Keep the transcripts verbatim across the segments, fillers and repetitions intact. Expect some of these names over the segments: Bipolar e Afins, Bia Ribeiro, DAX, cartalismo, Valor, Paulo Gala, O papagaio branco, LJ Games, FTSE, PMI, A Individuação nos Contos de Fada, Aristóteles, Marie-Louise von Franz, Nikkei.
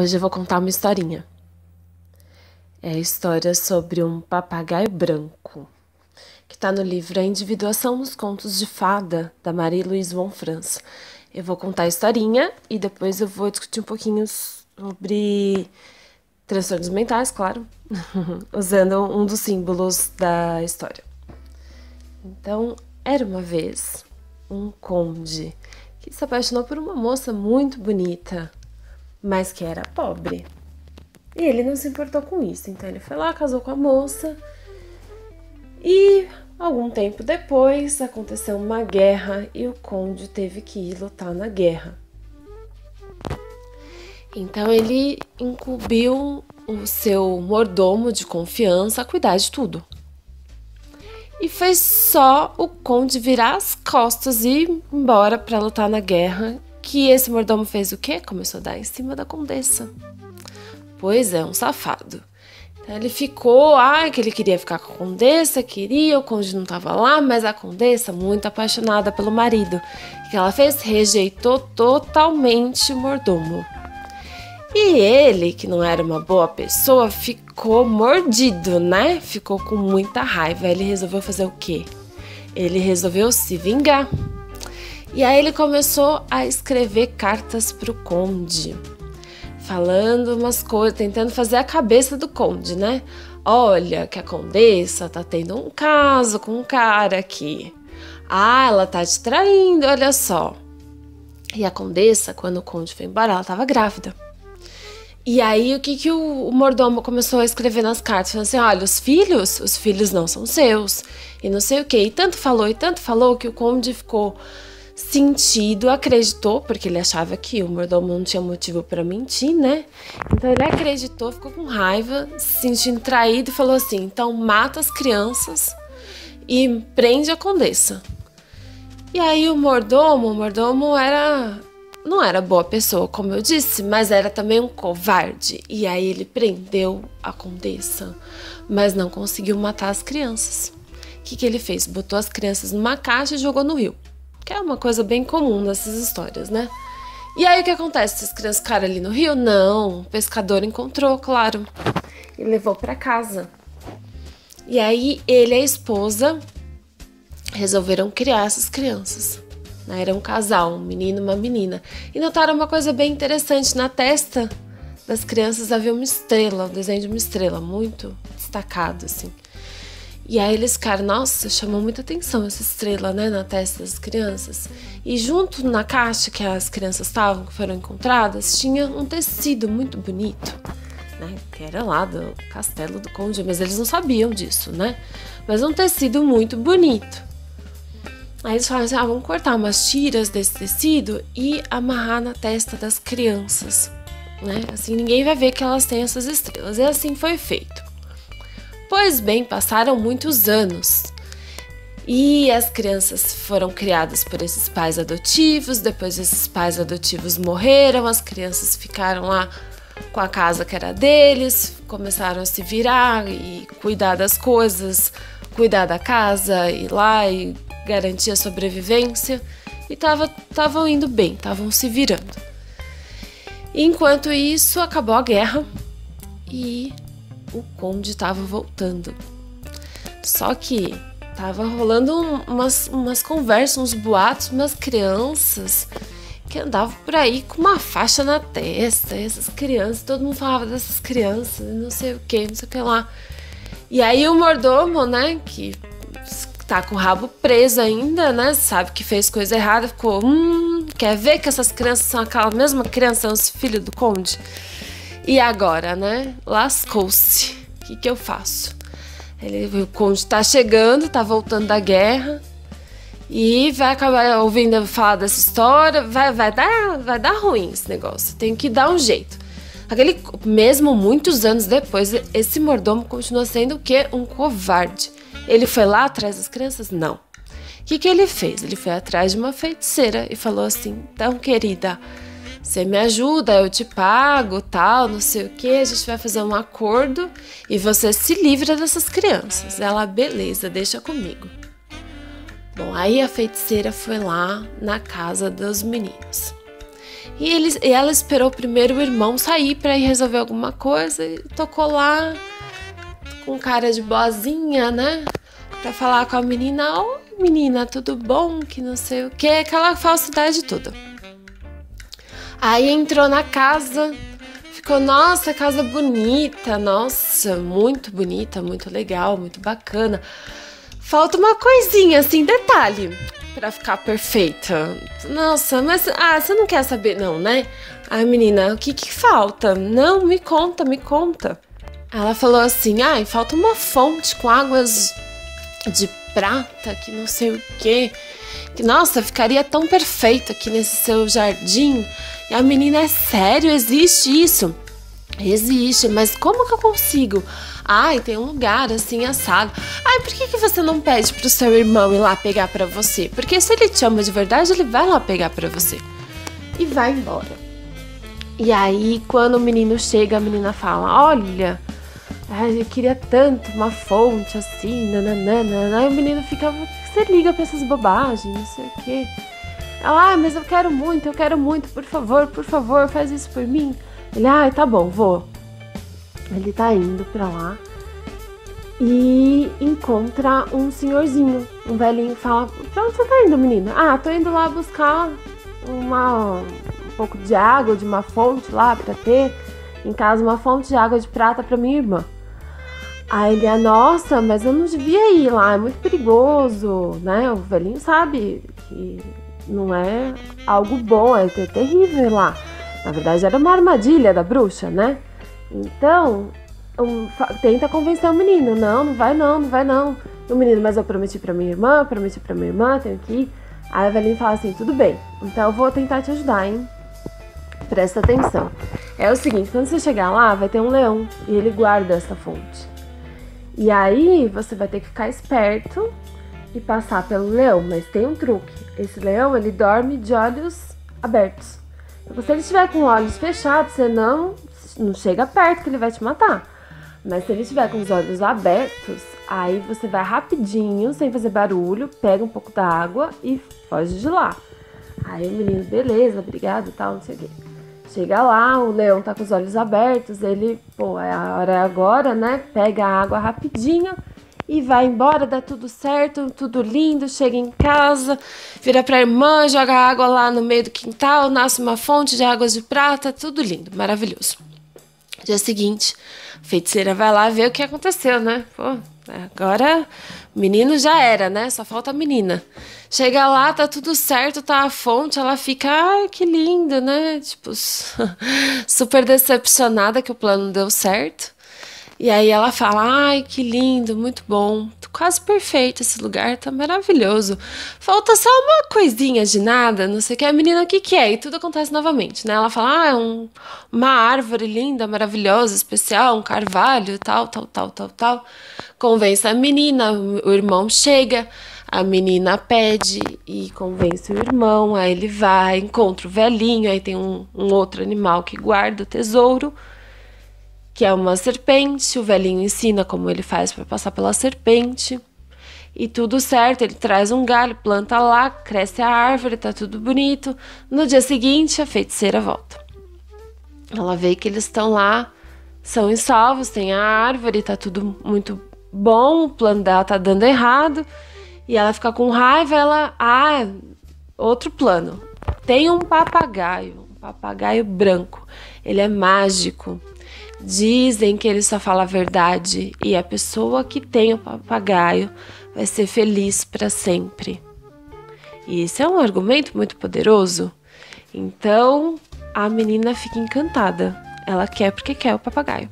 Hoje eu vou contar uma historinha. É a história sobre um papagaio branco, que está no livro A Individuação nos Contos de Fada, da Marie-Louise von Franz. Eu vou contar a historinha e depois eu vou discutir um pouquinho sobre transtornos mentais, claro, usando um dos símbolos da história. Então, era uma vez um conde que se apaixonou por uma moça muito bonita, mas que era pobre. E ele não se importou com isso, então ele foi lá, casou com a moça. E algum tempo depois aconteceu uma guerra e o conde teve que ir lutar na guerra. Então ele incumbiu o seu mordomo de confiança a cuidar de tudo. E foi só o conde virar as costas e ir embora para lutar na guerra que esse mordomo fez o quê? Começou a dar em cima da condessa. Pois é, um safado. Então ele ficou, ah, que ele queria ficar com a condessa, queria, o conde não estava lá, mas a condessa, muito apaixonada pelo marido, o que ela fez? Rejeitou totalmente o mordomo. E ele, que não era uma boa pessoa, ficou mordido, né? Ficou com muita raiva. Ele resolveu fazer o quê? Ele resolveu se vingar. E aí ele começou a escrever cartas pro conde, falando umas coisas, tentando fazer a cabeça do conde, né? Olha, que a condessa tá tendo um caso com um cara aqui. Ah, ela tá te traindo, olha só. E a condessa, quando o conde foi embora, ela tava grávida. E aí o que, que o, o mordomo começou a escrever nas cartas? Falando assim, olha, os filhos, os filhos não são seus, e não sei o quê. E tanto falou, e tanto falou, que o conde ficou sentido, acreditou, porque ele achava que o mordomo não tinha motivo para mentir, né? Então ele acreditou, ficou com raiva, se sentindo traído e falou assim, então mata as crianças e prende a condessa. E aí o mordomo, o mordomo era... não era boa pessoa, como eu disse, mas era também um covarde. E aí ele prendeu a condessa, mas não conseguiu matar as crianças. O que, que ele fez? Botou as crianças numa caixa e jogou no rio. Que é uma coisa bem comum nessas histórias, né? E aí o que acontece? As crianças ficaram ali no rio? Não, o pescador encontrou, claro, e levou para casa. E aí ele e a esposa resolveram criar essas crianças. Era um casal, um menino e uma menina. E notaram uma coisa bem interessante, na testa das crianças havia uma estrela, o desenho de uma estrela, muito destacado, assim. E aí eles ficaram, nossa, chamou muita atenção essa estrela, né, na testa das crianças. E junto na caixa que as crianças estavam, que foram encontradas, tinha um tecido muito bonito, né, que era lá do castelo do conde, mas eles não sabiam disso, né. Mas um tecido muito bonito. Aí eles falaram assim, ah, vamos cortar umas tiras desse tecido e amarrar na testa das crianças, né? Assim ninguém vai ver que elas têm essas estrelas. E assim foi feito. Pois bem, passaram muitos anos e as crianças foram criadas por esses pais adotivos. Depois esses pais adotivos morreram, as crianças ficaram lá com a casa que era deles, começaram a se virar e cuidar das coisas, cuidar da casa, ir lá e garantia sobrevivência, e estavam indo bem, estavam se virando. Enquanto isso, acabou a guerra e o conde estava voltando. Só que estava rolando umas, umas conversas, uns boatos, umas crianças que andavam por aí com uma faixa na testa, essas crianças, todo mundo falava dessas crianças, não sei o que, não sei o que lá. E aí o mordomo, né, que tá com o rabo preso ainda, né? Sabe que fez coisa errada, ficou, hum, quer ver que essas crianças são aquela mesma criança, são os filhos do conde? E agora, né? Lascou-se. O que que eu faço? Ele, o conde tá chegando, tá voltando da guerra e vai acabar ouvindo falar dessa história, vai, vai, dar, vai dar ruim esse negócio, tem que dar um jeito. Aquele, mesmo muitos anos depois, esse mordomo continua sendo o quê? Um covarde. Ele foi lá atrás das crianças? Não. O que, que ele fez? Ele foi atrás de uma feiticeira e falou assim, então, querida, você me ajuda, eu te pago, tal, não sei o que, a gente vai fazer um acordo e você se livra dessas crianças. Ela, beleza, deixa comigo. Bom, aí a feiticeira foi lá na casa dos meninos. E, ele, e ela esperou primeiro o irmão sair pra ir resolver alguma coisa e tocou lá com cara de boazinha, né? Pra falar com a menina. Ô, menina, tudo bom? Que não sei o que. Aquela falsidade toda. Aí entrou na casa, ficou, nossa, casa bonita, nossa, muito bonita, muito legal, muito bacana. Falta uma coisinha, assim, detalhe, pra ficar perfeita. Nossa, mas, ah, você não quer saber não, né? Ai, menina, o que que falta? Não, me conta, me conta. Ela falou assim, ai, falta uma fonte com águas de prata, que não sei o quê. Que, nossa, ficaria tão perfeito aqui nesse seu jardim. E a menina, é sério? Existe isso? Existe, mas como que eu consigo? Ai, tem um lugar assim, assado. Ai, por que que você não pede pro seu irmão ir lá pegar pra você? Porque se ele te ama de verdade, ele vai lá pegar pra você. E vai embora. E aí, quando o menino chega, a menina fala, olha, ai, eu queria tanto uma fonte assim, nananana. Aí o menino fica, por que você liga pra essas bobagens, não sei o quê? Ela, ah, mas eu quero muito, eu quero muito, por favor, por favor, faz isso por mim. Ele, ai, ah, tá bom, vou. Ele tá indo pra lá e encontra um senhorzinho, um velhinho, fala, pra onde você tá indo, menina? Ah, tô indo lá buscar uma, um pouco de água de uma fonte lá pra ter em casa uma fonte de água de prata pra minha irmã. Aí ele, ah, nossa, mas eu não devia ir lá, é muito perigoso, né? O velhinho sabe que não é algo bom, é terrível lá. Na verdade, era uma armadilha da bruxa, né? Então, um, tenta convencer o menino. Não, não vai não, não vai não. E o menino, mas eu prometi pra minha irmã, prometi pra minha irmã, tenho que ir. Aí a velhinha fala assim, tudo bem, então eu vou tentar te ajudar, hein? Presta atenção. É o seguinte, quando você chegar lá, vai ter um leão e ele guarda essa fonte. E aí, você vai ter que ficar esperto e passar pelo leão, mas tem um truque. Esse leão, ele dorme de olhos abertos. Se ele estiver com olhos fechados, você não, não chega perto que ele vai te matar. Mas se ele estiver com os olhos abertos, aí você vai rapidinho, sem fazer barulho, pega um pouco da água e foge de lá. Aí o menino, beleza, obrigado, tal, não sei o quê. Chega lá, o leão tá com os olhos abertos, ele, pô, é a hora agora, né? Pega a água rapidinho e vai embora, dá tudo certo, tudo lindo, chega em casa, vira pra irmã, joga água lá no meio do quintal, nasce uma fonte de águas de prata, tudo lindo, maravilhoso. Dia seguinte, a feiticeira vai lá ver o que aconteceu, né? Pô, agora o menino já era, né? Só falta a menina. Chega lá, tá tudo certo, tá a fonte, ela fica, ai, que lindo, né? Tipo, super decepcionada que o plano deu certo. E aí ela fala, ai, que lindo, muito bom, quase perfeito esse lugar, tá maravilhoso. Falta só uma coisinha de nada, não sei o que, a menina, o que que é? E tudo acontece novamente, né? Ela fala, ah, é um, uma árvore linda, maravilhosa, especial, um carvalho, tal, tal, tal, tal, tal. Convence a menina, o irmão chega, a menina pede e convence o irmão, aí ele vai, encontra o velhinho, aí tem um, um outro animal que guarda o tesouro, que é uma serpente, o velhinho ensina como ele faz para passar pela serpente, e tudo certo, ele traz um galho, planta lá, cresce a árvore, tá tudo bonito. No dia seguinte, a feiticeira volta. Ela vê que eles estão lá, são salvos, tem a árvore, tá tudo muito bom, o plano dela tá dando errado, e ela fica com raiva, ela, ah, outro plano. Tem um papagaio, um papagaio branco, ele é mágico. Dizem que ele só fala a verdade e a pessoa que tem o papagaio vai ser feliz para sempre. E isso é um argumento muito poderoso. Então, a menina fica encantada. Ela quer porque quer o papagaio.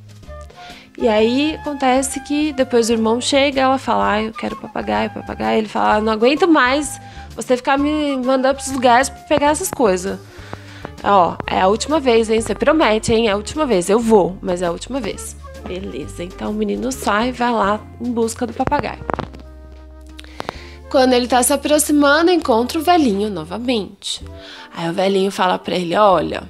E aí, acontece que depois o irmão chega, ela fala, ah, eu quero papagaio, papagaio. Ele fala, ah, não aguento mais você ficar me mandando para os lugares para pegar essas coisas. Ó, é a última vez, hein? Você promete, hein? É a última vez. Eu vou, mas é a última vez. Beleza, então o menino sai e vai lá em busca do papagaio. Quando ele tá se aproximando, encontra o velhinho novamente. Aí o velhinho fala pra ele, olha,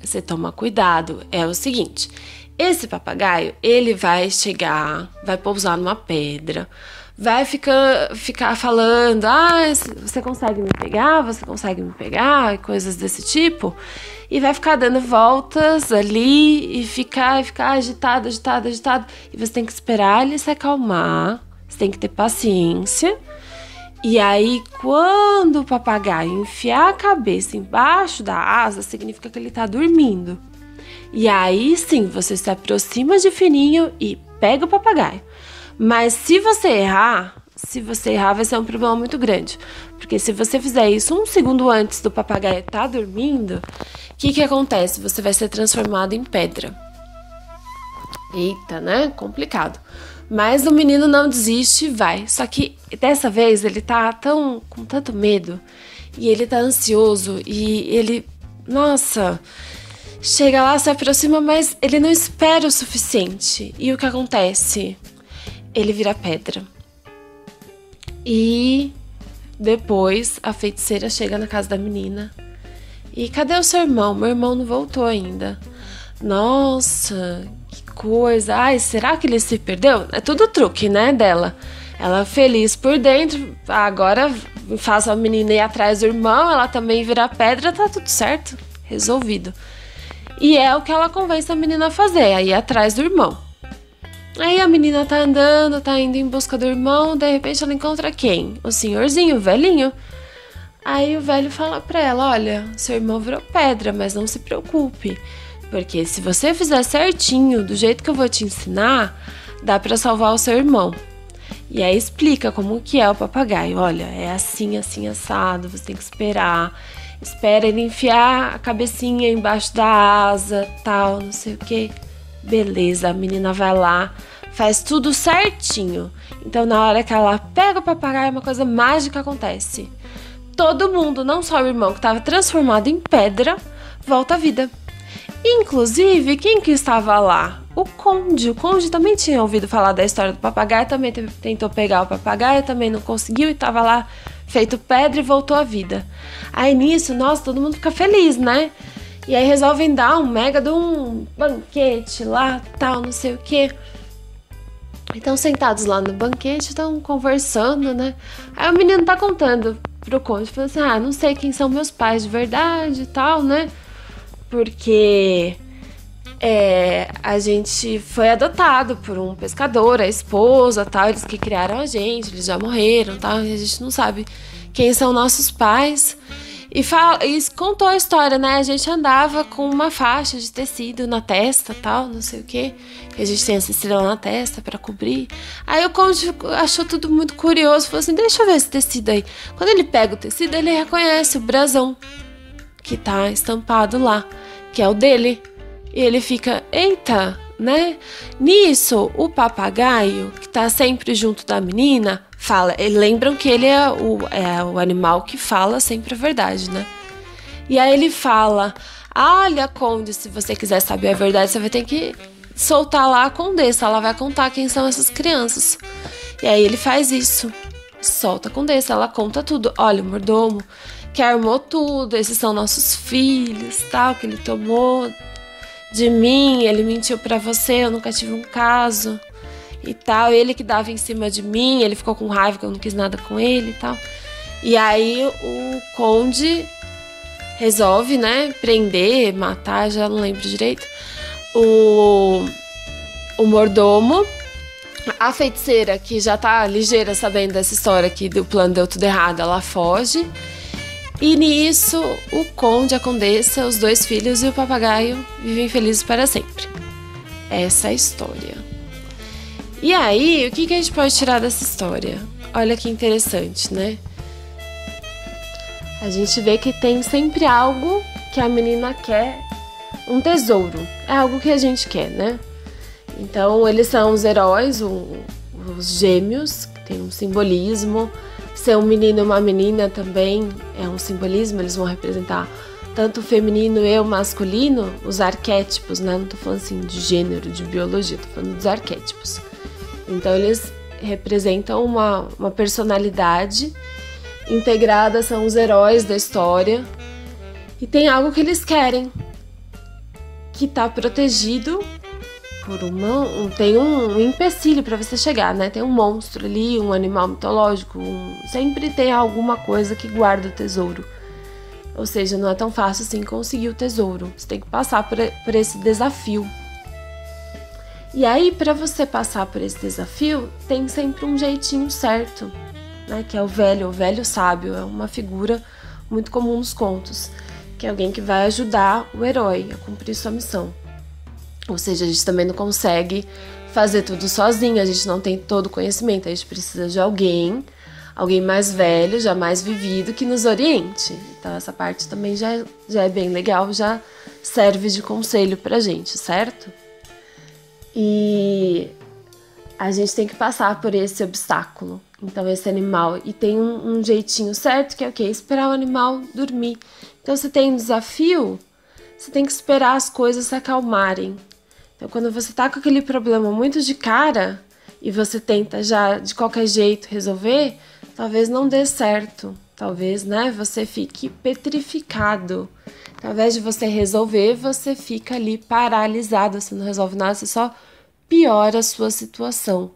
você toma cuidado. É o seguinte, esse papagaio, ele vai chegar, vai pousar numa pedra, vai fica, ficar falando, ah, você consegue me pegar, você consegue me pegar, e coisas desse tipo, e vai ficar dando voltas ali, e ficar, ficar agitado, agitado, agitado, e você tem que esperar ele se acalmar, você tem que ter paciência, e aí quando o papagaio enfiar a cabeça embaixo da asa, significa que ele tá dormindo. E aí sim, você se aproxima de fininho e pega o papagaio. Mas se você errar, se você errar vai ser um problema muito grande. Porque se você fizer isso um segundo antes do papagaio estar dormindo, o que que acontece? Você vai ser transformado em pedra. Eita, né? Complicado. Mas o menino não desiste e vai. Só que dessa vez ele tá tão, com tanto medo, e ele tá ansioso, e ele... Nossa... Chega lá, se aproxima, mas ele não espera o suficiente. E o que acontece? Ele vira pedra. E depois a feiticeira chega na casa da menina. E cadê o seu irmão? Meu irmão não voltou ainda. Nossa, que coisa. Ai, será que ele se perdeu? É tudo truque, né, dela. Ela feliz por dentro. Agora faz a menina ir atrás do irmão, ela também vira pedra, tá tudo certo. Resolvido. E é o que ela convence a menina a fazer, aí atrás do irmão. Aí a menina tá andando, tá indo em busca do irmão, de repente ela encontra quem? O senhorzinho, o velhinho. Aí o velho fala pra ela, olha, seu irmão virou pedra, mas não se preocupe, porque se você fizer certinho, do jeito que eu vou te ensinar, dá pra salvar o seu irmão. E aí explica como que é o papagaio, olha, é assim, assim, assado, você tem que esperar... Espera ele enfiar a cabecinha embaixo da asa, tal, não sei o que. Beleza, a menina vai lá, faz tudo certinho. Então na hora que ela pega o papagaio, uma coisa mágica acontece. Todo mundo, não só o irmão que estava transformado em pedra, volta à vida. Inclusive, quem que estava lá? O conde. O conde também tinha ouvido falar da história do papagaio, também tentou pegar o papagaio, também não conseguiu e estava lá... feito pedra e voltou à vida. Aí nisso, nossa, todo mundo fica feliz, né? E aí resolvem dar um mega de um banquete lá, tal, não sei o quê. Então sentados lá no banquete, estão conversando, né? Aí o menino tá contando pro conde, falando assim, ah, não sei quem são meus pais de verdade e tal, né? Porque... É, a gente foi adotado por um pescador, a esposa, tal, eles que criaram a gente, eles já morreram, tal, a gente não sabe quem são nossos pais. E, fala, e contou a história, né? A gente andava com uma faixa de tecido na testa, tal, não sei o quê, que a gente tem essa estrela na testa para cobrir. Aí o conde achou tudo muito curioso, falou assim, deixa eu ver esse tecido aí. Quando ele pega o tecido, ele reconhece o brasão que tá estampado lá, que é o dele. E ele fica, eita, né? Nisso, o papagaio, que tá sempre junto da menina, fala. Lembram que ele é o, é o animal que fala sempre a verdade, né? E aí ele fala, olha, conde, se você quiser saber a verdade, você vai ter que soltar lá a condessa. Ela vai contar quem são essas crianças. E aí ele faz isso. Solta a condessa, ela conta tudo. Olha, o mordomo que armou tudo, esses são nossos filhos, tal, que ele tomou... de mim, ele mentiu pra você, eu nunca tive um caso e tal, ele que dava em cima de mim, ele ficou com raiva que eu não quis nada com ele e tal. E aí o conde resolve, né, prender, matar, já não lembro direito, o, o mordomo, a feiticeira que já tá ligeira sabendo dessa história que o plano deu tudo errado, ela foge. E nisso, o conde, a condessa, os dois filhos e o papagaio vivem felizes para sempre. Essa é a história. E aí, o que que a gente pode tirar dessa história? Olha que interessante, né? A gente vê que tem sempre algo que a menina quer, um tesouro. É algo que a gente quer, né? Então, eles são os heróis, os gêmeos, que tem um simbolismo. Ser um menino e uma menina também é um simbolismo, eles vão representar tanto o feminino e o masculino, os arquétipos, né? Não tô falando assim de gênero, de biologia, tô falando dos arquétipos. Então eles representam uma, uma personalidade integrada, são os heróis da história e tem algo que eles querem, que tá protegido por uma, um, tem um empecilho para você chegar, né? Tem um monstro ali, um animal mitológico, um, sempre tem alguma coisa que guarda o tesouro. Ou seja, não é tão fácil assim conseguir o tesouro. Você tem que passar por, por esse desafio. E aí, para você passar por esse desafio, tem sempre um jeitinho certo, né? Que é o velho, o velho sábio. É uma figura muito comum nos contos, que é alguém que vai ajudar o herói a cumprir sua missão. Ou seja, a gente também não consegue fazer tudo sozinho, a gente não tem todo o conhecimento, a gente precisa de alguém, alguém mais velho, já mais vivido, que nos oriente. Então essa parte também já é, já é bem legal, já serve de conselho pra gente, certo? E a gente tem que passar por esse obstáculo, então esse animal, e tem um, um jeitinho certo, que é o quê? Esperar o animal dormir. Então você tem um desafio, você tem que esperar as coisas se acalmarem. Então quando você tá com aquele problema muito de cara, e você tenta já de qualquer jeito resolver, talvez não dê certo, talvez, né, você fique petrificado. Então, ao invés de você resolver, você fica ali paralisado, você não resolve nada, você só piora a sua situação.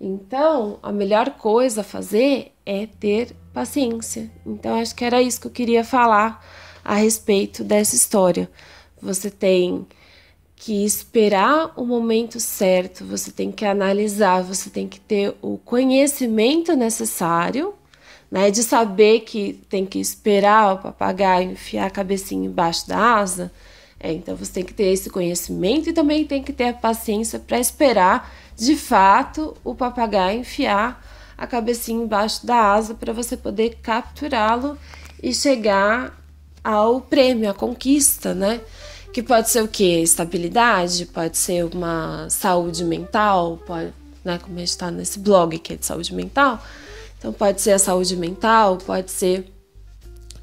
Então, a melhor coisa a fazer é ter paciência. Então, acho que era isso que eu queria falar a respeito dessa história. Você tem que esperar o momento certo, você tem que analisar, você tem que ter o conhecimento necessário, né, de saber que tem que esperar o papagaio enfiar a cabecinha embaixo da asa. É, então você tem que ter esse conhecimento e também tem que ter a paciência para esperar, de fato, o papagaio enfiar a cabecinha embaixo da asa para você poder capturá-lo e chegar ao prêmio, à conquista, né? Que pode ser o quê? Estabilidade, pode ser uma saúde mental, pode, né, como a gente está nesse blog que é de saúde mental. Então pode ser a saúde mental, pode ser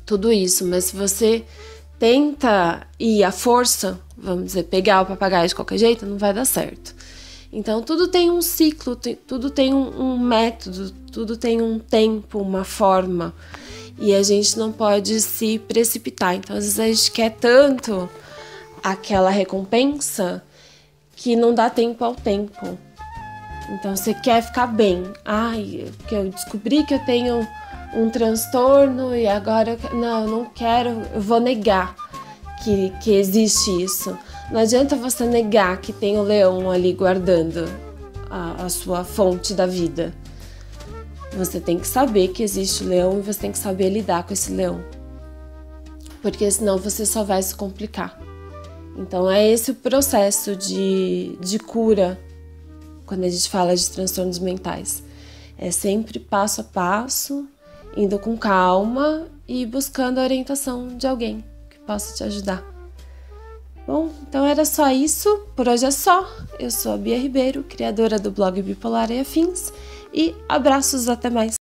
tudo isso, mas se você tenta ir à força, vamos dizer, pegar o papagaio de qualquer jeito, não vai dar certo. Então tudo tem um ciclo, tudo tem um, um método, tudo tem um tempo, uma forma, e a gente não pode se precipitar. Então às vezes a gente quer tanto aquela recompensa que não dá tempo ao tempo. Então você quer ficar bem. Ai, porque eu descobri que eu tenho um transtorno e agora eu... Não, eu não quero, eu vou negar que, que existe isso. Não adianta você negar que tem o leão ali guardando a, a sua fonte da vida. Você tem que saber que existe o leão e você tem que saber lidar com esse leão. Porque senão você só vai se complicar. Então é esse o processo de, de cura. Quando a gente fala de transtornos mentais, é sempre passo a passo, indo com calma e buscando a orientação de alguém que possa te ajudar. Bom, então era só isso, por hoje é só. Eu sou a Bia Ribeiro, criadora do blog Bipolar e Afins, e abraços, até mais!